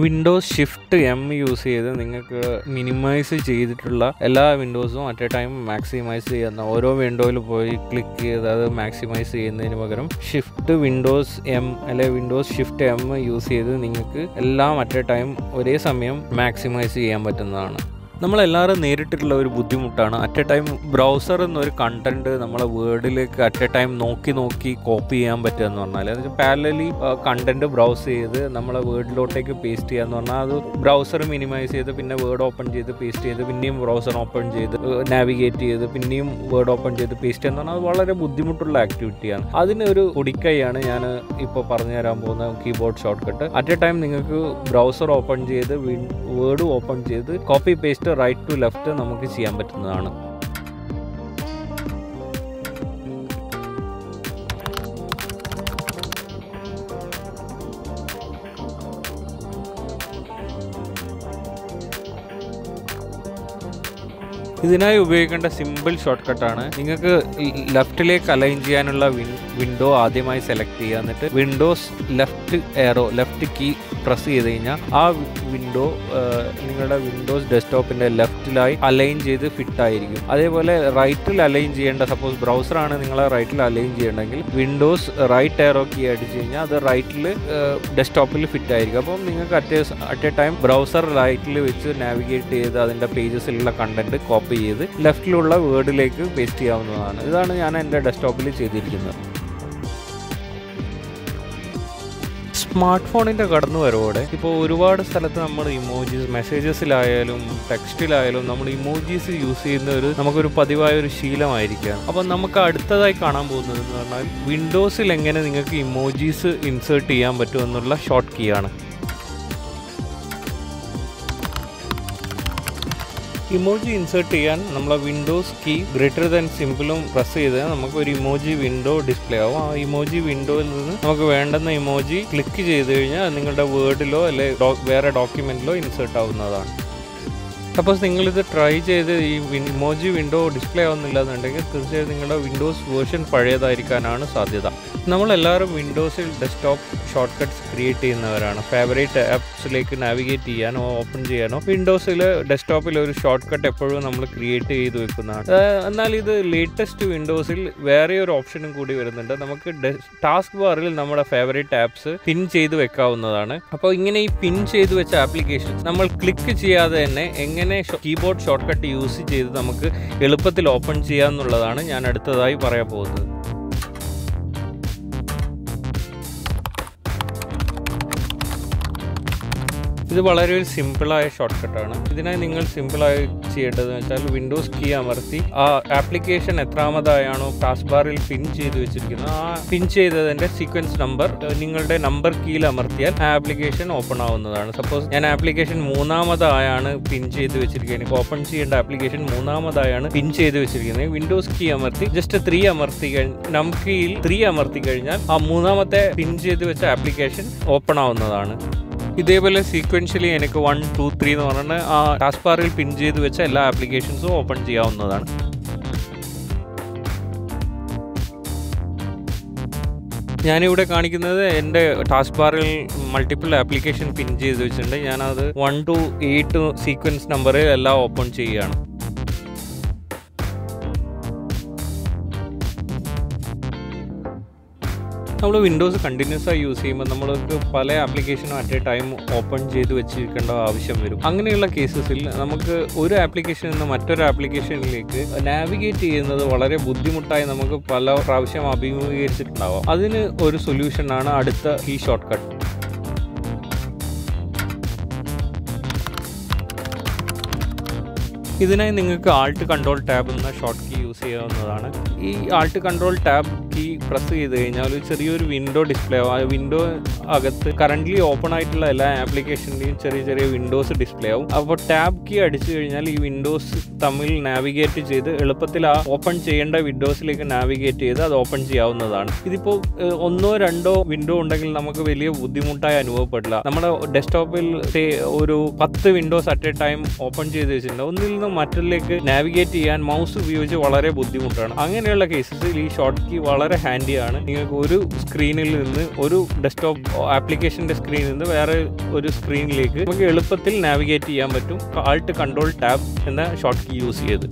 വിൻഡോസ് ഷിഫ്റ്റ് എം യൂസ് ചെയ്ത് നിങ്ങൾക്ക് മിനിമൈസ് ചെയ്തിട്ടുള്ള എല്ലാ വിൻഡോസും അറ്റ് എ ടൈം മാക്സിമൈസ് ചെയ്യുന്ന ഓരോ വിൻഡോയിൽ പോയി ക്ലിക്ക് ചെയ്ത് അത് മാക്സിമൈസ് ചെയ്യുന്നതിന് പകരം ഷിഫ്റ്റ് വിൻഡോസ് എം അല്ലെങ്കിൽ വിൻഡോസ് ഷിഫ്റ്റ് എം യൂസ് ചെയ്ത് നിങ്ങൾക്ക് എല്ലാം അറ്റ് എ ടൈം ഒരേ സമയം മാക്സിമൈസ് ചെയ്യാൻ പറ്റുന്നതാണ്. നമ്മളെല്ലാവരും നേരിട്ടിട്ടുള്ള ഒരു ബുദ്ധിമുട്ടാണ് അറ്റ് എ ടൈം ബ്രൗസർ എന്നൊരു കണ്ടന്റ് നമ്മളെ വേർഡിലേക്ക് അറ്റ് എ ടൈം നോക്കി നോക്കി കോപ്പി ചെയ്യാൻ പറ്റുക എന്ന് പറഞ്ഞാൽ അത് പാരലലി കണ്ടന്റ് ബ്രൗസ് ചെയ്ത് നമ്മളെ വേർഡിലോട്ടേക്ക് പേസ്റ്റ് ചെയ്യുക എന്ന് പറഞ്ഞാൽ അത് ബ്രൗസർ മിനിമൈസ് ചെയ്ത് പിന്നെ വേർഡ് ഓപ്പൺ ചെയ്ത് പേസ്റ്റ് ചെയ്ത് പിന്നെയും ബ്രൗസർ ഓപ്പൺ ചെയ്ത് നാവിഗേറ്റ് ചെയ്ത് പിന്നെയും വേർഡ് ഓപ്പൺ ചെയ്ത് പേസ്റ്റ് ചെയ്യുക എന്ന് പറഞ്ഞാൽ അത് വളരെ ബുദ്ധിമുട്ടുള്ള ആക്ടിവിറ്റിയാണ്. അതിനൊരു ഒടിക്കൈയാണ് ഞാൻ ഇപ്പോൾ പറഞ്ഞു തരാൻ പോകുന്ന keyboard shortcut. At a time നിങ്ങൾക്ക് ബ്രൗസർ ഓപ്പൺ ചെയ്ത് വേർഡ് ഓപ്പൺ ചെയ്ത് copy paste right to left നമുക്ക് ചെയ്യാൻ പറ്റുന്നതാണ്. ഇതിനായി ഉപയോഗിക്കേണ്ട സിമ്പിൾ ഷോർട്ട് കട്ടാണ്. നിങ്ങൾക്ക് ലെഫ്റ്റിലേക്ക് അലൈൻ ചെയ്യാനുള്ള വിൻഡോ ആദ്യമായി സെലക്ട് ചെയ്യുക, എന്നിട്ട് Windows left arrow left key press ചെയ്ത് കഴിഞ്ഞാൽ ആ വിൻഡോ നിങ്ങളുടെ വിൻഡോസ് ഡെസ്ക്ടോപ്പിൻ്റെ ലെഫ്റ്റിലായി അലൈൻ ചെയ്ത് ഫിറ്റ് ആയിരിക്കും. അതേപോലെ റൈറ്റിൽ അലൈൻ ചെയ്യേണ്ട, സപ്പോസ് ബ്രൗസറാണ് നിങ്ങളെ റൈറ്റിൽ അലൈൻ ചെയ്യണമെങ്കിൽ വിൻഡോസ് റൈറ്റ് എറോ കീ അടിച്ച് കഴിഞ്ഞാൽ അത് റൈറ്റിൽ ഡെസ്ക്ടോപ്പിൽ ഫിറ്റ് ആയിരിക്കും. അപ്പം നിങ്ങൾക്ക് അറ്റ് എ ടൈം ബ്രൗസർ റൈറ്റിൽ വെച്ച് നാവിഗേറ്റ് ചെയ്ത് അതിൻ്റെ പേജസിലുള്ള കണ്ടന്റ് കോപ്പി ചെയ്ത് ലെഫ്റ്റിലുള്ള വേർഡിലേക്ക് പേസ്റ്റ് ചെയ്യാവുന്നതാണ്. ഇതാണ് ഞാൻ എൻ്റെ ഡെസ്ക്ടോപ്പിൽ ചെയ്തിരിക്കുന്നത്. സ്മാർട്ട് ഫോണിൻ്റെ കടന്നുവരവോടെ ഇപ്പോൾ ഒരുപാട് സ്ഥലത്ത് നമ്മൾ ഇമോജീസ് മെസ്സേജസിലായാലും ടെക്സ്റ്റിലായാലും നമ്മൾ ഇമോജീസ് യൂസ് ചെയ്യുന്ന ഒരു നമുക്കൊരു പതിവായ ഒരു ശീലമായിരിക്കുകയാണ്. അപ്പം നമുക്ക് അടുത്തതായി കാണാൻ പോകുന്നത് എന്ന് പറഞ്ഞാൽ വിൻഡോസിൽ എങ്ങനെ നിങ്ങൾക്ക് ഇമോജീസ് ഇൻസേർട്ട് ചെയ്യാൻ പറ്റുമെന്നുള്ള ഷോർട്ട് കീ ആണ്. ഇമോജി ഇൻസേർട്ട് ചെയ്യാൻ നമ്മളെ വിൻഡോസ് കീ ഗ്രേറ്റർ ദാൻ സിമ്പിളും പ്രസ് ചെയ്ത് നമുക്കൊരു ഇമോജി വിൻഡോ ഡിസ്പ്ലേ ആവും. ആ ഇമോജി വിൻഡോയിൽ നിന്ന് നമുക്ക് വേണ്ടുന്ന ഇമോജി ക്ലിക്ക് ചെയ്ത് കഴിഞ്ഞാൽ നിങ്ങളുടെ വേർഡിലോ അല്ലെങ്കിൽ വേറെ ഡോക്യുമെൻറ്റിലോ ഇൻസേർട്ട് ആവുന്നതാണ്. സപ്പോസ് നിങ്ങളിത് ട്രൈ ചെയ്ത് ഈ ഇമോജി വിൻഡോ ഡിസ്പ്ലേ ആവുന്നില്ല എന്നുണ്ടെങ്കിൽ തീർച്ചയായും നിങ്ങളുടെ വിൻഡോസ് വേർഷൻ പഴയതായിരിക്കാനാണ് സാധ്യത. നമ്മളെല്ലാവരും വിൻഡോസിൽ ഡെസ്ക്ടോപ്പ് ഷോർട്ട് കട്ട്സ് ക്രിയേറ്റ് ചെയ്യുന്നവരാണ്. ഫേവറേറ്റ് ആപ്സിലേക്ക് നാവിഗേറ്റ് ചെയ്യാനോ ഓപ്പൺ ചെയ്യാനോ വിൻഡോസിൽ ഡെസ്ക്ടോപ്പിൽ ഒരു ഷോർട്ട് കട്ട് എപ്പോഴും നമ്മൾ ക്രിയേറ്റ് ചെയ്ത് വെക്കുന്നതാണ്. എന്നാൽ ഇത് ലേറ്റസ്റ്റ് വിൻഡോസിൽ വേറെ ഒരു ഓപ്ഷനും കൂടി വരുന്നുണ്ട്. നമുക്ക് ടാസ്ക് ബാറിൽ നമ്മുടെ ഫേവറേറ്റ് ആപ്സ് പിൻ ചെയ്ത് വെക്കാവുന്നതാണ്. അപ്പോൾ ഇങ്ങനെ ഈ പിൻ ചെയ്ത് വെച്ച ആപ്ലിക്കേഷൻ നമ്മൾ ക്ലിക്ക് ചെയ്യാതെ തന്നെ എങ്ങനെ കീബോർഡ് ഷോർട്ട് കട്ട് യൂസ് ചെയ്ത് നമുക്ക് എളുപ്പത്തിൽ ഓപ്പൺ ചെയ്യാമെന്നുള്ളതാണ് ഞാൻ അടുത്തതായി പറയാൻ പോകുന്നത്. ഇത് വളരെ ഒരു സിമ്പിളായ ഷോർട്ട് കട്ടാണ്. ഇതിനായി നിങ്ങൾ സിമ്പിളായി ചെയ്യേണ്ടതെന്ന് വെച്ചാൽ വിൻഡോസ് കീ അമർത്തി ആ ആപ്ലിക്കേഷൻ എത്രാമതായാണോ ടാസ്ക് ബാറിൽ പിൻ ചെയ്ത് വെച്ചിരിക്കുന്നത് ആ പിൻ ചെയ്തതിൻ്റെ സീക്വൻസ് നമ്പർ നിങ്ങളുടെ നമ്പർ കീയിൽ അമർത്തിയാൽ ആ ആപ്ലിക്കേഷൻ ഓപ്പൺ ആവുന്നതാണ്. സപ്പോസ് ഞാൻ ആപ്ലിക്കേഷൻ മൂന്നാമതായാണ് പിൻ ചെയ്ത് വെച്ചിരിക്കുന്നത്, എനിക്ക് ഓപ്പൺ ചെയ്യേണ്ട ആപ്ലിക്കേഷൻ മൂന്നാമതായാണ് പിൻ ചെയ്ത് വെച്ചിരിക്കുന്നത്. വിൻഡോസ് കീ അമർത്തി ജസ്റ്റ് 3 അമർത്തി നം കീയിൽ 3 അമർത്തി കഴിഞ്ഞാൽ ആ മൂന്നാമത്തെ പിൻ ചെയ്ത് വെച്ച ആപ്ലിക്കേഷൻ ഓപ്പൺ ആവുന്നതാണ്. ഇതേപോലെ സീക്വൻഷ്യലി എനിക്ക് 1 2 3 എന്ന് പറഞ്ഞാൽ ആ ടാസ്ക് ബാറിൽ പിൻ ചെയ്ത് വെച്ച എല്ലാ ആപ്ലിക്കേഷൻസും ഓപ്പൺ ചെയ്യാവുന്നതാണ്. ഞാനിവിടെ കാണിക്കുന്നത് എൻ്റെ ടാസ്ക് ബാറിൽ മൾട്ടിപ്പിൾ ആപ്ലിക്കേഷൻ പിൻ ചെയ്ത് വെച്ചിട്ടുണ്ട്. ഞാനത് 1 to 8 സീക്വൻസ് നമ്പറിൽ എല്ലാം ഓപ്പൺ ചെയ്യുകയാണ്. നമ്മൾ വിൻഡോസ് കണ്ടിന്യൂസ് ആയി യൂസ് ചെയ്യുമ്പോൾ നമ്മൾക്ക് പല ആപ്ലിക്കേഷനും അറ്റ് എ ടൈം ഓപ്പൺ ചെയ്ത് വെച്ചിരിക്കേണ്ട ആവശ്യം വരും. അങ്ങനെയുള്ള കേസസിൽ നമുക്ക് ഒരു ആപ്ലിക്കേഷനിൽ നിന്ന് മറ്റൊരു ആപ്ലിക്കേഷനിലേക്ക് നാവിഗേറ്റ് ചെയ്യുന്നത് വളരെ ബുദ്ധിമുട്ടായി നമുക്ക് പല പ്രാവശ്യം അഭിമുഖീകരിച്ചിട്ടുണ്ടാവാം. അതിന് ഒരു സൊല്യൂഷനാണ് അടുത്ത കീ ഷോർട്ട് കട്ട്. ഇതിനായി നിങ്ങൾക്ക് Alt Control Tab എന്ന ഷോർട്ട് കീ യൂസ് ചെയ്യാവുന്നതാണ്. ഈ Alt Control Tab key press ചെയ്തു കഴിഞ്ഞാൽ ഒരു ചെറിയൊരു വിൻഡോ ഡിസ്പ്ലേ ആവും. വിൻഡോ അകത്ത് കറന്റ്ലി ഓപ്പൺ ആയിട്ടുള്ള എല്ലാ ആപ്ലിക്കേഷന്റെയും ചെറിയ ചെറിയ വിൻഡോസ് ഡിസ്പ്ലേ ആവും. അപ്പോൾ ടാബ് കീ അടിച്ചു കഴിഞ്ഞാൽ ഈ വിൻഡോസ് തമ്മിൽ നാവിഗേറ്റ് ചെയ്ത് എളുപ്പത്തിൽ ആ ഓപ്പൺ ചെയ്യേണ്ട വിൻഡോസിലേക്ക് നാവിഗേറ്റ് ചെയ്ത് അത് ഓപ്പൺ ചെയ്യാവുന്നതാണ്. ഇതിപ്പോൾ ഒന്നോ രണ്ടോ വിൻഡോ ഉണ്ടെങ്കിൽ നമുക്ക് വലിയ ബുദ്ധിമുട്ടായി അനുഭവപ്പെടില്ല. നമ്മുടെ ഡെസ്ക്ടോപ്പിൽ ഒരു 10 windows at a time open ചെയ്ത് വെച്ചിട്ടുണ്ട്. ഒന്നിൽ നിന്ന് മറ്റൊന്നിലേക്ക് നാവിഗേറ്റ് ചെയ്യാൻ മൗസ് ഉപയോഗിച്ച് വളരെ ബുദ്ധിമുട്ടാണ്. അങ്ങനെയുള്ള കേസസിൽ ഈ ഷോർട്ട് കീ വളരെ ഹാൻഡിയാണ്. നിങ്ങൾക്ക് ഒരു സ്ക്രീനിൽ നിന്ന് ഒരു ഡെസ്ക്ടോപ്പ് ആപ്ലിക്കേഷൻ്റെ സ്ക്രീനിൽ നിന്ന് വേറെ ഒരു സ്ക്രീനിലേക്ക് നമുക്ക് എളുപ്പത്തിൽ നാവിഗേറ്റ് ചെയ്യാൻ പറ്റും ആൾട്ട് കൺട്രോൾ ടാബ് എന്ന ഷോർട്ട് കീ യൂസ് ചെയ്ത്.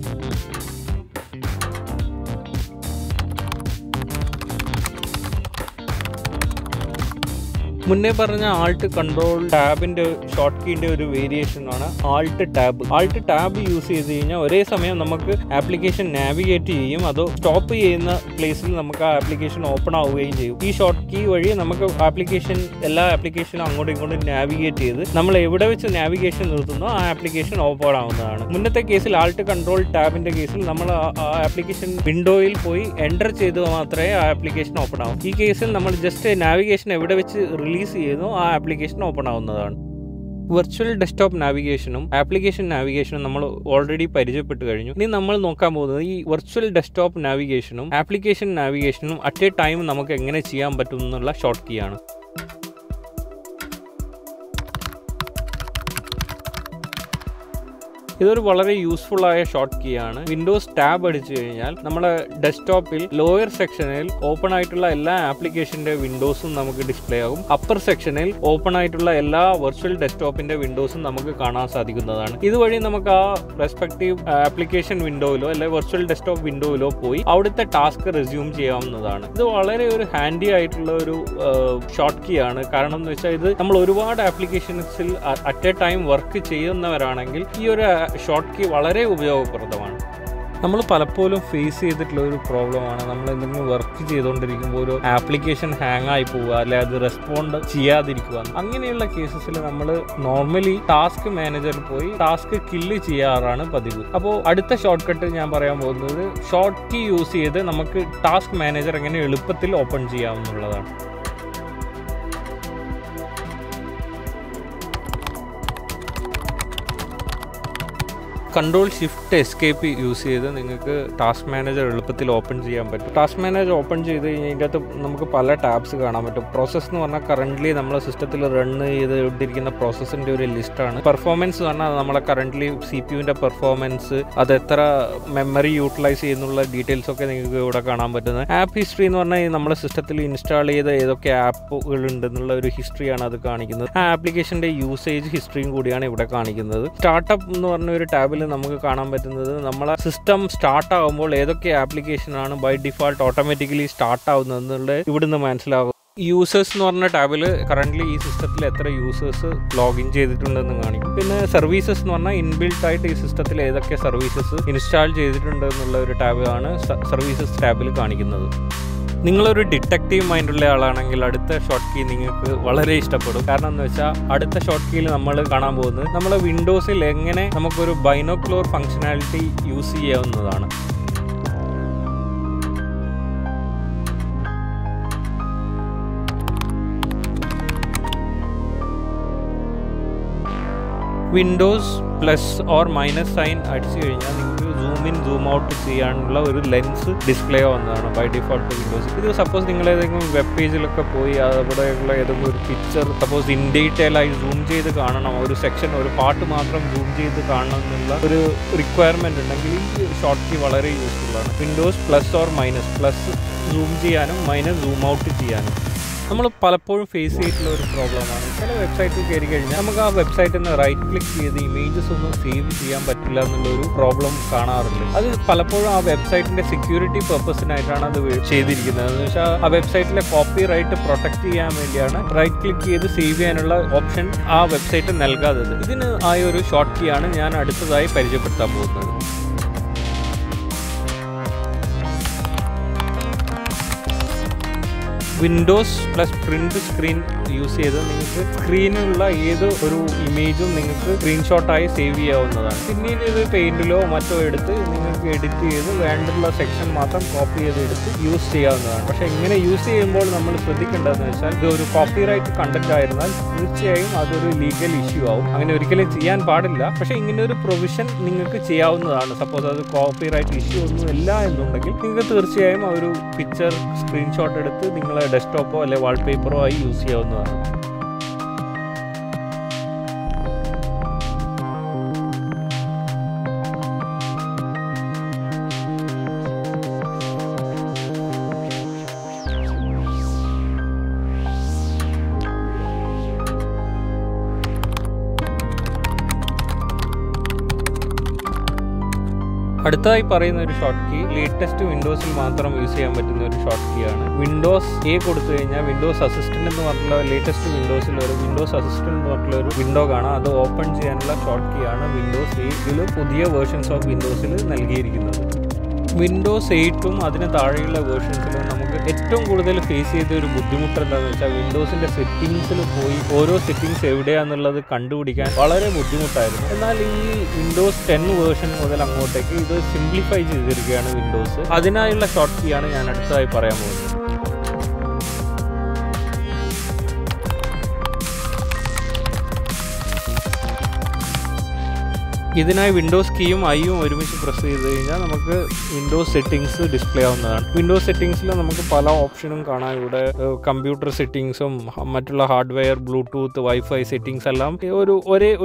മുന്നേ പറഞ്ഞ ആൾട്ട് കൺട്രോൾ ടാബിൻ്റെ ഷോർട്ട് കീൻ്റെ ഒരു വേരിയേഷനാണ് alt tab. Alt tab use ചെയ്ത് കഴിഞ്ഞാൽ ഒരേ സമയം നമുക്ക് ആപ്ലിക്കേഷൻ നാവിഗേറ്റ് ചെയ്യും, അതോ സ്റ്റോപ്പ് ചെയ്യുന്ന പ്ലേസിൽ നമുക്ക് ആ ആപ്ലിക്കേഷൻ ഓപ്പൺ ആവുകയും ചെയ്യും. ഈ ഷോർട്ട് കീ വഴി നമുക്ക് ആപ്ലിക്കേഷൻ എല്ലാ ആപ്ലിക്കേഷനും അങ്ങോട്ടും ഇങ്ങോട്ടും നാവിഗേറ്റ് ചെയ്ത് നമ്മൾ എവിടെ വെച്ച് നാവിഗേഷൻ നിർത്തുന്നോ ആ ആപ്ലിക്കേഷൻ ഓപ്പൺ ആവുന്നതാണ്. മുന്നത്തെ കേസിൽ ആൾട്ട് കൺട്രോൾ ടാബിൻ്റെ കേസിൽ നമ്മൾ ആ ആപ്ലിക്കേഷൻ വിൻഡോയിൽ പോയി എൻ്റർ ചെയ്ത് മാത്രമേ ആ ആപ്ലിക്കേഷൻ ഓപ്പൺ ആവും. ഈ കേസിൽ നമ്മൾ ജസ്റ്റ് നാവിഗേഷൻ എവിടെ വെച്ച് റിലീസ് ചെയ്യുന്നു ആ ആപ്ലിക്കേഷൻ ഓപ്പൺ ആവുന്നതാണ്. വെർച്വൽ ഡെസ്ക്ടോപ്പ് നാവിഗേഷനും ആപ്ലിക്കേഷൻ നാവിഗേഷനും നമ്മൾ ഓൾറെഡി പരിചയപ്പെട്ട് കഴിഞ്ഞു. ഇനി നമ്മൾ നോക്കാൻ പോകുന്നത് ഈ വെർച്വൽ ഡെസ്ക്ടോപ്പ് നാവിഗേഷനും ആപ്ലിക്കേഷൻ നാവിഗേഷനും അറ്റ് എ ടൈം നമുക്ക് എങ്ങനെ ചെയ്യാൻ പറ്റും എന്നുള്ള ഷോർട്ട് കീ ആണ്. ഇതൊരു വളരെ യൂസ്ഫുൾ ആയ ഷോർട്ട് കീ ആണ്. വിൻഡോസ് ടാബ് അടിച്ചു കഴിഞ്ഞാൽ നമ്മുടെ ഡെസ്ക്ടോപ്പിൽ ലോയർ സെക്ഷനിൽ ഓപ്പൺ ആയിട്ടുള്ള എല്ലാ ആപ്ലിക്കേഷൻ്റെ വിൻഡോസും നമുക്ക് ഡിസ്പ്ലേ ആകും. അപ്പർ സെക്ഷനിൽ ഓപ്പൺ ആയിട്ടുള്ള എല്ലാ വെർച്വൽ ഡെസ്ക്ടോപ്പിൻ്റെ വിൻഡോസും നമുക്ക് കാണാൻ സാധിക്കുന്നതാണ്. ഇതുവഴി നമുക്ക് ആ റെസ്പെക്റ്റീവ് ആപ്ലിക്കേഷൻ വിൻഡോയിലോ അല്ലെങ്കിൽ വെർച്വൽ ഡെസ്ക്ടോപ്പ് വിൻഡോയിലോ പോയി അവിടുത്തെ ടാസ്ക് റെസ്യൂം ചെയ്യാവുന്നതാണ്. ഇത് വളരെ ഒരു ഹാൻഡി ആയിട്ടുള്ള ഒരു ഷോർട്ട് കീ ആണ്. കാരണം എന്ന് വെച്ചാൽ ഇത് നമ്മൾ ഒരുപാട് ആപ്ലിക്കേഷൻസിൽ അറ്റ് എ ടൈം വർക്ക് ചെയ്യുന്നവരാണെങ്കിൽ ഈ ഒരു ഷോർട്ട് കീ വളരെ ഉപയോഗപ്രദമാണ്. നമ്മൾ പലപ്പോഴും ഫേസ് ചെയ്തിട്ടുള്ള ഒരു പ്രോബ്ലമാണ്, നമ്മൾ എന്തെങ്കിലും വർക്ക് ചെയ്തുകൊണ്ടിരിക്കുമ്പോൾ ഒരു ആപ്ലിക്കേഷൻ ഹാങ് ആയി പോവുക, അല്ലെങ്കിൽ അത് റെസ്പോണ്ട് ചെയ്യാതിരിക്കുക. അങ്ങനെയുള്ള കേസസിൽ നമ്മൾ നോർമലി ടാസ്ക് മാനേജറിൽ പോയി ടാസ്ക് കില്ല് ചെയ്യാറാണ് പതിവ്. അപ്പോൾ അടുത്ത ഷോർട്ട് കട്ട് ഞാൻ പറയാൻ പോകുന്നത് ഷോർട്ട് കീ യൂസ് ചെയ്ത് നമുക്ക് ടാസ്ക് മാനേജർ എങ്ങനെ എളുപ്പത്തിൽ ഓപ്പൺ ചെയ്യാമെന്നുള്ളതാണ്. കൺട്രോൾ ഷിഫ്റ്റ് എസ്കേപ്പ് യൂസ് ചെയ്ത് നിങ്ങൾക്ക് ടാസ്ക് മാനേജർ എളുപ്പത്തിൽ ഓപ്പൺ ചെയ്യാൻ പറ്റും. ടാസ്ക് മാനേജർ ഓപ്പൺ ചെയ്ത് കഴിഞ്ഞാൽ ഇതിൻ്റെ അകത്ത് നമുക്ക് പല ടാബ്സ് കാണാൻ പറ്റും. പ്രോസസ്സ് എന്ന് പറഞ്ഞാൽ കറൻ്റ്ലി നമ്മളെ സിസ്റ്റത്തിൽ റൺ ചെയ്തിരിക്കുന്ന പ്രോസസ്സിൻ്റെ ഒരു ലിസ്റ്റാണ്. പെർഫോമൻസ് എന്ന് പറഞ്ഞാൽ നമ്മളെ കറൻ്റ്ലി സി പി യുവിൻ്റെ പെർഫോമൻസ്, അത് എത്ര മെമ്മറി യൂട്ടിലൈസ് ചെയ്യുന്നുള്ള ഡീറ്റെയിൽസ് ഒക്കെ നിങ്ങൾക്ക് ഇവിടെ കാണാൻ പറ്റുന്നത്. ആപ്പ് ഹിസ്റ്ററി എന്ന് പറഞ്ഞാൽ നമ്മുടെ സിസ്റ്റത്തിൽ ഇൻസ്റ്റാൾ ചെയ്ത ഏതൊക്കെ ആപ്പുകൾ ഉണ്ടെന്നുള്ള ഒരു ഹിസ്റ്ററിയാണ് അത് കാണിക്കുന്നത്. ആ ആപ്ലിക്കേഷൻ്റെ യൂസേജ് ഹിസ്റ്ററിയും കൂടിയാണ് ഇവിടെ കാണിക്കുന്നത്. സ്റ്റാർട്ടപ്പ് എന്ന് പറഞ്ഞ ഒരു ടാബിൽ നമുക്ക് കാണാൻ പറ്റുന്നത് നമ്മളെ സിസ്റ്റം സ്റ്റാർട്ട് ആകുമ്പോൾ ഏതൊക്കെ ആപ്ലിക്കേഷനാണ് ബൈ ഡിഫോൾട്ട് ഓട്ടോമാറ്റിക്കലി സ്റ്റാർട്ട് ആവുന്നതെന്നുള്ളത് ഇവിടുന്ന് മനസ്സിലാകും. യൂസേഴ്സ് എന്ന് പറഞ്ഞ ടാബിൽ കറൻ്റ്ലി ഈ സിസ്റ്റത്തിൽ എത്ര യൂസേഴ്സ് ലോഗിൻ ചെയ്തിട്ടുണ്ടെന്ന് കാണിക്കും. പിന്നെ സർവീസസ് എന്ന് പറഞ്ഞാൽ ഇൻബിൽട്ട് ആയിട്ട് ഈ സിസ്റ്റത്തിൽ ഏതൊക്കെ സർവീസസ് ഇൻസ്റ്റാൾ ചെയ്തിട്ടുണ്ടെന്നുള്ള ഒരു ടാബാണ് സർവീസസ് ടാബിൽ കാണിക്കുന്നത്. നിങ്ങളൊരു ഡിറ്റക്റ്റീവ് മൈൻഡുള്ള ആളാണെങ്കിൽ അടുത്ത ഷോർട്ട് കീ നിങ്ങൾക്ക് വളരെ ഇഷ്ടപ്പെടും. കാരണം എന്ന് വെച്ചാൽ അടുത്ത ഷോർട്ട് കീയിൽ നമ്മൾ കാണാൻ പോകുന്നത് നമ്മളെ വിൻഡോസിൽ എങ്ങനെ നമുക്കൊരു ബൈനോക്ലോർ ഫംഗ്ഷനാലിറ്റി യൂസ് ചെയ്യാവുന്നതാണ്. Windows plus or minus sign അടിച്ചു കഴിഞ്ഞാൽ നിങ്ങൾക്ക് സൂം ഇൻ സൂം ഔട്ട് ചെയ്യാനുള്ള ഒരു ലെൻസ് ഡിസ്പ്ലേ വന്നതാണ് ബൈ ഡിഫോൾട്ട് വിൻഡോസ്. ഇത് സപ്പോസ് നിങ്ങൾ ഏതെങ്കിലും വെബ് പേജിലൊക്കെ പോയി അവിടെയുള്ള ഏതെങ്കിലും ഒരു പിക്ചർ സപ്പോസ് ഇൻ ഡീറ്റെയിൽ ആയി സൂം ചെയ്ത് കാണണം, ഒരു സെക്ഷൻ ഒരു പാർട്ട് മാത്രം സൂം ചെയ്ത് കാണണം എന്നുള്ള ഒരു റിക്വയർമെൻറ്റ് ഉണ്ടെങ്കിൽ ഈ ഷോർട്ട് കീ വളരെ യൂസ്ഫുള്ളാണ്. Windows plus or minus, plus zoom ചെയ്യാനും മൈനസ് സൂം ഔട്ട് ചെയ്യാനും. നമ്മൾ പലപ്പോഴും ഫേസ് ചെയ്തിട്ടുള്ള ഒരു പ്രോബ്ലമാണ് ചില വെബ്സൈറ്റിൽ കയറി കഴിഞ്ഞാൽ നമുക്ക് ആ വെബ്സൈറ്റിൽ നിന്ന് റൈറ്റ് ക്ലിക്ക് ചെയ്ത് ഇമേജസ് ഒന്നും സേവ് ചെയ്യാൻ പറ്റില്ല എന്നുള്ളൊരു പ്രോബ്ലം കാണാറുണ്ട്. അത് പലപ്പോഴും ആ വെബ്സൈറ്റിൻ്റെ സെക്യൂരിറ്റി പർപ്പസിനായിട്ടാണ് അത് ചെയ്തിരിക്കുന്നത്. എന്ന് വെച്ചാൽ ആ വെബ്സൈറ്റിലെ കോപ്പി റൈറ്റ് പ്രൊട്ടക്ട് ചെയ്യാൻ വേണ്ടിയാണ് റൈറ്റ് ക്ലിക്ക് ചെയ്ത് സേവ് ചെയ്യാനുള്ള ഓപ്ഷൻ ആ വെബ്സൈറ്റ് നൽകാത്തത്. ഇതിന് ആയ ഒരു ഷോർട്ട് കീ ആണ് ഞാൻ അടുത്തതായി പരിചയപ്പെടുത്താൻ പോകുന്നത്. Windows plus print screen use ചെയ്ത് നിങ്ങൾക്ക് സ്ക്രീനിലുള്ള ഏത് ഒരു ഇമേജും നിങ്ങൾക്ക് സ്ക്രീൻഷോട്ടായി സേവ് ചെയ്യാവുന്നതാണ്. പിന്നീട് ഇത് പെയിന്റിലോ മറ്റോ എടുത്ത് നിങ്ങൾക്ക് എഡിറ്റ് ചെയ്ത് വേണ്ടുള്ള സെക്ഷൻ മാത്രം കോപ്പി ചെയ്തെടുത്ത് യൂസ് ചെയ്യാവുന്നതാണ്. പക്ഷേ ഇങ്ങനെ യൂസ് ചെയ്യുമ്പോൾ നമ്മൾ ശ്രദ്ധിക്കേണ്ടതെന്ന് വെച്ചാൽ ഇത് ഒരു കോപ്പിറൈറ്റ് കണ്ടന്റ് ആയിരുന്നാൽ തീർച്ചയായും അതൊരു ലീഗൽ ഇഷ്യൂ ആവും. അങ്ങനെ ഒരിക്കലും ചെയ്യാൻ പാടില്ല. പക്ഷേ ഇങ്ങനെ ഒരു പ്രൊവിഷൻ നിങ്ങൾക്ക് ചെയ്യാവുന്നതാണ്. സപ്പോസ് അത് കോപ്പിറൈറ്റ് ഇഷ്യൂ ഒന്നും ഇല്ല എന്നുണ്ടെങ്കിൽ നിങ്ങൾക്ക് തീർച്ചയായും ആ ഒരു പിക്ചർ സ്ക്രീൻഷോട്ട് എടുത്ത് നിങ്ങളെ ഡെസ്ക്ടോപ്പോ അല്ലെങ്കിൽ വാൾപേപ്പറോ ആയി യൂസ് ചെയ്യാവുന്നതാണ്. അടുത്തതായി പറയുന്ന ഒരു ഷോർട്ട് കീ ലേറ്റസ്റ്റ് വിൻഡോസിൽ മാത്രം യൂസ് ചെയ്യാൻ പറ്റുന്ന ഒരു ഷോർട്ട് കീ ആണ്. വിൻഡോസ് എ കൊടുത്തു കഴിഞ്ഞാൽ വിൻഡോസ് അസിസ്റ്റന്റ് എന്ന് പറഞ്ഞുള്ള ലേറ്റസ്റ്റ് വിൻഡോസിൽ ഒരു വിൻഡോസ് അസിസ്റ്റന്റ് എന്ന് പറഞ്ഞുള്ള ഒരു വിൻഡോ കാണാം. അത് ഓപ്പൺ ചെയ്യാനുള്ള ഷോർട്ട് കീ ആണ് വിൻഡോസ് എയിലും പുതിയ വേർഷൻസ് ഓഫ് വിൻഡോസിൽ നൽകിയിരിക്കുന്നത്. വിൻഡോസ് 8ഉം അതിന് താഴെയുള്ള വേർഷൻസിലും നമുക്ക് ഏറ്റവും കൂടുതൽ ഫേസ് ചെയ്ത ഒരു ബുദ്ധിമുട്ട് എന്താണെന്ന് വെച്ചാൽ വിൻഡോസിൻ്റെ സെറ്റിങ്സിൽ പോയി ഓരോ സെറ്റിങ്സ് എവിടെയാണെന്നുള്ളത് കണ്ടുപിടിക്കാൻ വളരെ ബുദ്ധിമുട്ടായിരുന്നു. എന്നാൽ ഈ വിൻഡോസ് 10 വേർഷൻ മുതൽ അങ്ങോട്ടേക്ക് ഇത് സിംപ്ലിഫൈ ചെയ്തിരിക്കുകയാണ് വിൻഡോസ്. അതിനായുള്ള ഷോർട്ട് കീ ആണ് ഞാൻ അടുത്തതായി പറയാൻ പോകുന്നത്. ഇതിനായി വിൻഡോസ് കീയും ഐയും ഒരുമിച്ച് പ്രസ് ചെയ്ത് കഴിഞ്ഞാൽ നമുക്ക് വിൻഡോസ് സെറ്റിംഗ്സ് ഡിസ്പ്ലേ ആവുന്നതാണ്. വിൻഡോസ് സെറ്റിംഗ്സിൽ നമുക്ക് പല ഓപ്ഷനും കാണാം. ഇവിടെ കമ്പ്യൂട്ടർ സെറ്റിംഗ്സും മറ്റുള്ള ഹാർഡ്വെയർ ബ്ലൂടൂത്ത് വൈഫൈ സെറ്റിംഗ്സ് എല്ലാം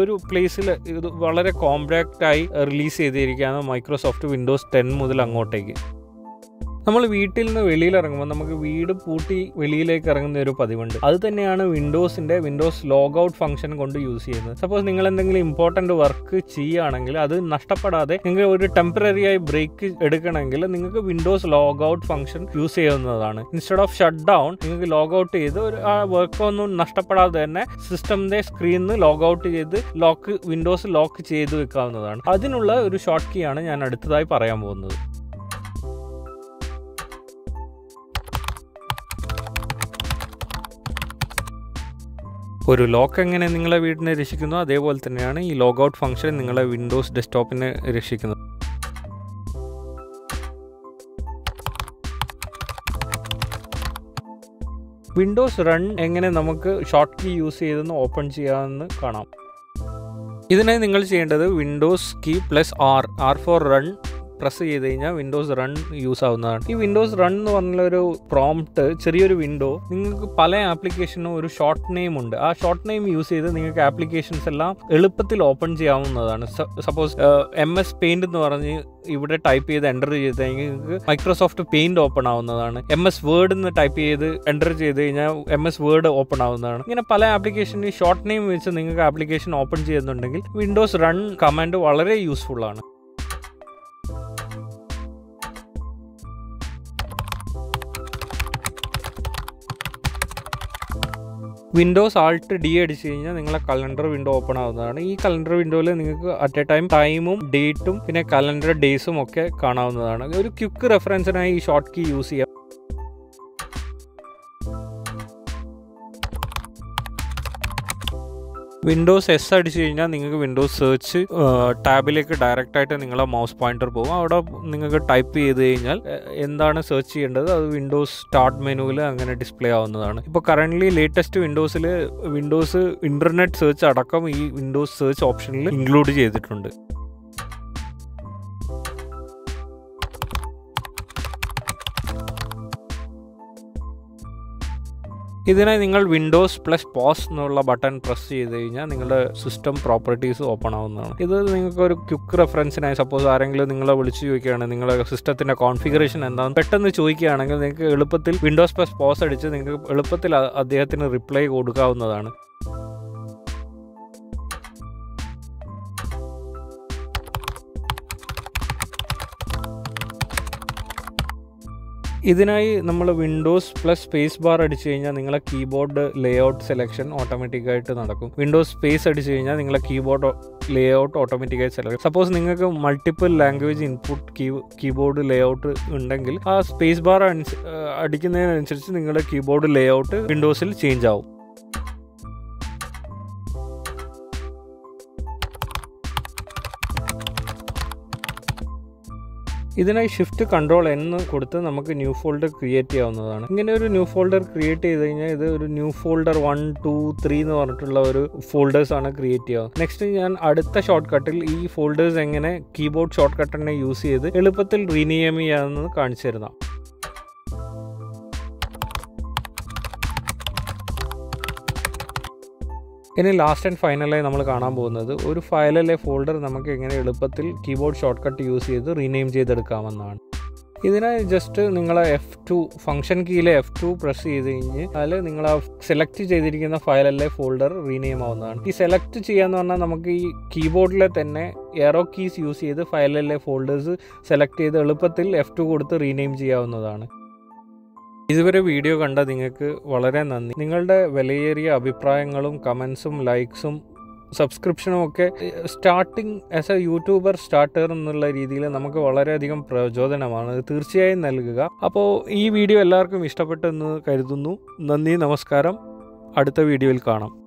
ഒരു പ്ലേസിൽ ഇത് വളരെ കോംപാക്റ്റായി റിലീസ് ചെയ്തിരിക്കുകയാണ് മൈക്രോസോഫ്റ്റ് വിൻഡോസ് 10 മുതൽ അങ്ങോട്ടേക്ക്. നമ്മൾ വീട്ടിൽ നിന്ന് വെളിയിലിറങ്ങുമ്പോൾ നമുക്ക് വീട് പൂട്ടി വെളിയിലേക്ക് ഇറങ്ങുന്ന ഒരു പതിവുണ്ട്. അത് തന്നെയാണ് വിൻഡോസ് ലോഗ് ഔട്ട് ഫംഗ്ഷൻ കൊണ്ട് യൂസ് ചെയ്യുന്നത്. സപ്പോസ് നിങ്ങൾ എന്തെങ്കിലും ഇമ്പോർട്ടൻറ്റ് വർക്ക് ചെയ്യുകയാണെങ്കിൽ അത് നഷ്ടപ്പെടാതെ നിങ്ങൾ ഒരു ടെമ്പററി ആയി ബ്രേക്ക് എടുക്കണമെങ്കിൽ നിങ്ങൾക്ക് Windows log out function use ചെയ്യുന്നതാണ്. ഇൻസ്റ്റെഡ് ഓഫ് ഷട്ട് ഡൗൺ നിങ്ങൾക്ക് ലോഗ് ഔട്ട് ചെയ്ത് ആ വർക്ക് ഒന്നും നഷ്ടപ്പെടാതെ തന്നെ സിസ്റ്റമിൻ്റെ സ്ക്രീനിൽ നിന്ന് ലോഗ് ഔട്ട് ചെയ്ത് വിൻഡോസ് ലോക്ക് ചെയ്ത് വെക്കാവുന്നതാണ്. അതിനുള്ള ഒരു ഷോർട്ട് കീ ആണ് ഞാൻ അടുത്തതായി പറയാൻ പോകുന്നത്. ഒരു ലോക്ക് എങ്ങനെ നിങ്ങളെ വീടിനെ രക്ഷിക്കുന്നു അതേപോലെ തന്നെയാണ് ഈ ലോഗ് ഔട്ട് ഫംഗ്ഷൻ നിങ്ങളെ വിൻഡോസ് ഡെസ്ക്ടോപ്പിനെ രക്ഷിക്കുന്നത്. വിൻഡോസ് റൺ എങ്ങനെ നമുക്ക് ഷോർട്ട് കീ യൂസ് ചെയ്തെന്ന് ഓപ്പൺ ചെയ്യാമെന്ന് കാണാം. ഇതിനായി നിങ്ങൾ ചെയ്യേണ്ടത് Windows key plus R for run press ചെയ്ത് കഴിഞ്ഞാൽ വിൻഡോസ് റൺ യൂസ് ആവുന്നതാണ്. ഈ വിൻഡോസ് റൺ എന്ന് പറഞ്ഞുള്ള ഒരു പ്രോംപ്റ്റ് ചെറിയൊരു വിൻഡോ നിങ്ങൾക്ക് പല ആപ്ലിക്കേഷനും ഒരു ഷോർട്ട് നെയിം ഉണ്ട്. ആ ഷോർട്ട് നെയിം യൂസ് ചെയ്ത് നിങ്ങൾക്ക് ആപ്ലിക്കേഷൻസ് എല്ലാം എളുപ്പത്തിൽ ഓപ്പൺ ചെയ്യാവുന്നതാണ്. സപ്പോസ് MS Paint എന്ന് പറഞ്ഞ് ഇവിടെ ടൈപ്പ് ചെയ്ത് എൻ്റർ ചെയ്ത് കഴിഞ്ഞാൽ നിങ്ങൾക്ക് മൈക്രോസോഫ്റ്റ് പെയിൻറ് ഓപ്പൺ ആവുന്നതാണ്. MS Word എന്ന് ടൈപ്പ് ചെയ്ത് എൻ്റർ ചെയ്ത് കഴിഞ്ഞാൽ MS Word ഓപ്പൺ ആവുന്നതാണ്. ഇങ്ങനെ പല ആപ്ലിക്കേഷനും ഈ ഷോർട്ട് നെയിം വെച്ച് നിങ്ങൾക്ക് ആപ്ലിക്കേഷൻ ഓപ്പൺ ചെയ്യുന്നുണ്ടെങ്കിൽ വിൻഡോസ് റൺ കമാൻഡ് വളരെ യൂസ്ഫുൾ ആണ്. വിൻഡോസ് Alt+D അടിച്ചു കഴിഞ്ഞാൽ നിങ്ങളെ കലണ്ടർ വിൻഡോ ഓപ്പൺ ആവുന്നതാണ്. ഈ കലണ്ടർ വിൻഡോയിൽ നിങ്ങൾക്ക് അറ്റ് എ ടൈമും ഡേറ്റും പിന്നെ കലണ്ടർ ഡേയ്സും ഒക്കെ കാണാവുന്നതാണ്. ഒരു ക്വിക്ക് റെഫറൻസിനായി ഈ ഷോർട്ട് കീ യൂസ് ചെയ്യാം. വിൻഡോസ് S അടിച്ചു കഴിഞ്ഞാൽ നിങ്ങൾക്ക് വിൻഡോസ് സെർച്ച് ടാബിലേക്ക് ഡയറക്റ്റ് ആയിട്ട് നിങ്ങളെ മൗസ് പോയിന്റർ പോകും. അവിടെ നിങ്ങൾക്ക് ടൈപ്പ് ചെയ്ത് കഴിഞ്ഞാൽ എന്താണ് സെർച്ച് ചെയ്യേണ്ടത് അത് വിൻഡോസ് സ്റ്റാർട്ട് മെനുവിൽ അങ്ങനെ ഡിസ്പ്ലേ ആവുന്നതാണ്. ഇപ്പോൾ കറൻ്റ്ലി ലേറ്റസ്റ്റ് വിൻഡോസിൽ വിൻഡോസ് ഇൻ്റർനെറ്റ് സെർച്ച് അടക്കം ഈ വിൻഡോസ് സെർച്ച് ഓപ്ഷനിൽ ഇൻക്ലൂഡ് ചെയ്തിട്ടുണ്ട്. ഇതിനായി നിങ്ങൾ വിൻഡോസ് പ്ലസ് പോസ് എന്നുള്ള ബട്ടൺ പ്രസ് ചെയ്ത് കഴിഞ്ഞാൽ നിങ്ങളുടെ സിസ്റ്റം പ്രോപ്പർട്ടീസ് ഓപ്പൺ ആവുന്നതാണ്. ഇത് നിങ്ങൾക്ക് ഒരു ക്വിക്ക് റെഫറൻസിനായി സപ്പോസ് ആരെങ്കിലും നിങ്ങളെ വിളിച്ച് ചോദിക്കുകയാണ് നിങ്ങളുടെ സിസ്റ്റത്തിൻ്റെ കോൺഫിഗറേഷൻ എന്താണെന്ന് പെട്ടെന്ന് ചോദിക്കുകയാണെങ്കിൽ നിങ്ങൾക്ക് എളുപ്പത്തിൽ വിൻഡോസ് പ്ലസ് പോസ് അടിച്ച് നിങ്ങൾക്ക് എളുപ്പത്തിൽ അദ്ദേഹത്തിന് റിപ്ലൈ കൊടുക്കാവുന്നതാണ്. ഇതിനായി നമ്മൾ വിൻഡോസ് പ്ലസ് സ്പേസ് ബാർ അടിച്ചു കഴിഞ്ഞാൽ നിങ്ങളുടെ കീബോർഡ് ലേഔട്ട് സെലക്ഷൻ ഓട്ടോമാറ്റിക്കായിട്ട് നടക്കും. വിൻഡോസ് സ്പേസ് അടിച്ചു കഴിഞ്ഞാൽ നിങ്ങളുടെ കീബോർഡ് ലേഔട്ട് ഓട്ടോമാറ്റിക്കായി സെലക്ട്. സപ്പോസ് നിങ്ങൾക്ക് multiple language input keyboard layout ഉണ്ടെങ്കിൽ ആ സ്പേസ് ബാർ അടിക്കുന്നതിനനുസരിച്ച് നിങ്ങളുടെ കീബോർഡ് ലേഔട്ട് വിൻഡോസിൽ ചേഞ്ച് ആവും. ഇതിനായി ഷിഫ്റ്റ് കൺട്രോൾ എന്ന് കൊടുത്ത് നമുക്ക് ന്യൂ ഫോൾഡർ ക്രിയേറ്റ് ചെയ്യാവുന്നതാണ്. ഇങ്ങനെ ഒരു ന്യൂ ഫോൾഡർ ക്രിയേറ്റ് ചെയ്ത് കഴിഞ്ഞാൽ ഇത് ഒരു ന്യൂ ഫോൾഡർ 1 2 3 എന്ന് പറഞ്ഞിട്ടുള്ള ഒരു ഫോൾഡേഴ്സാണ് ക്രിയേറ്റ് ചെയ്യുക. നെക്സ്റ്റ് ഞാൻ അടുത്ത ഷോർട്ട് കട്ടിൽ ഈ ഫോൾഡേഴ്സ് എങ്ങനെ കീബോർഡ് ഷോർട്ട് കട്ടിനെ യൂസ് ചെയ്ത് എളുപ്പത്തിൽ റീനെയിം ചെയ്യാമെന്ന് കാണിച്ചു തരുന്നതാണ്. ഇനി ലാസ്റ്റ് ആൻഡ് ഫൈനലായി നമ്മൾ കാണാൻ പോകുന്നത് ഒരു ഫയലിലെ ഫോൾഡർ നമുക്ക് എങ്ങനെ എളുപ്പത്തിൽ കീബോർഡ് ഷോർട്ട് കട്ട് യൂസ് ചെയ്ത് റീനെയിം ചെയ്തെടുക്കാമെന്നാണ്. ഇതിനായി ജസ്റ്റ് നിങ്ങൾ F2 ഫംഗ്ഷൻ കീയിലെ F2 പ്രസ് ചെയ്ത് കഴിഞ്ഞ് അതിൽ നിങ്ങൾ ആ സെലക്ട് ചെയ്തിരിക്കുന്ന ഫയലിലെ ഫോൾഡർ റീനെയിം ആവുന്നതാണ്. ഈ സെലക്ട് ചെയ്യാന്ന് പറഞ്ഞാൽ നമുക്ക് ഈ കീബോർഡിലെ തന്നെ എറോ കീസ് യൂസ് ചെയ്ത് ഫയലിലെ ഫോൾഡേഴ്സ് സെലക്ട് ചെയ്ത് എളുപ്പത്തിൽ F2 കൊടുത്ത് റീനെയിം ചെയ്യാവുന്നതാണ്. ഇതുവരെ വീഡിയോ കണ്ട നിങ്ങൾക്ക് വളരെ നന്ദി. നിങ്ങളുടെ വിലയേറിയ അഭിപ്രായങ്ങളും കമൻസും ലൈക്സും സബ്സ്ക്രിപ്ഷനും ഒക്കെ starting as a YouTuber starter എന്നുള്ള രീതിയിൽ നമുക്ക് വളരെയധികം പ്രചോദനമാണ്. തീർച്ചയായും നൽകുക. അപ്പോൾ ഈ വീഡിയോ എല്ലാവർക്കും ഇഷ്ടപ്പെട്ടെന്ന് കരുതുന്നു. നന്ദി, നമസ്കാരം. അടുത്ത വീഡിയോയിൽ കാണാം.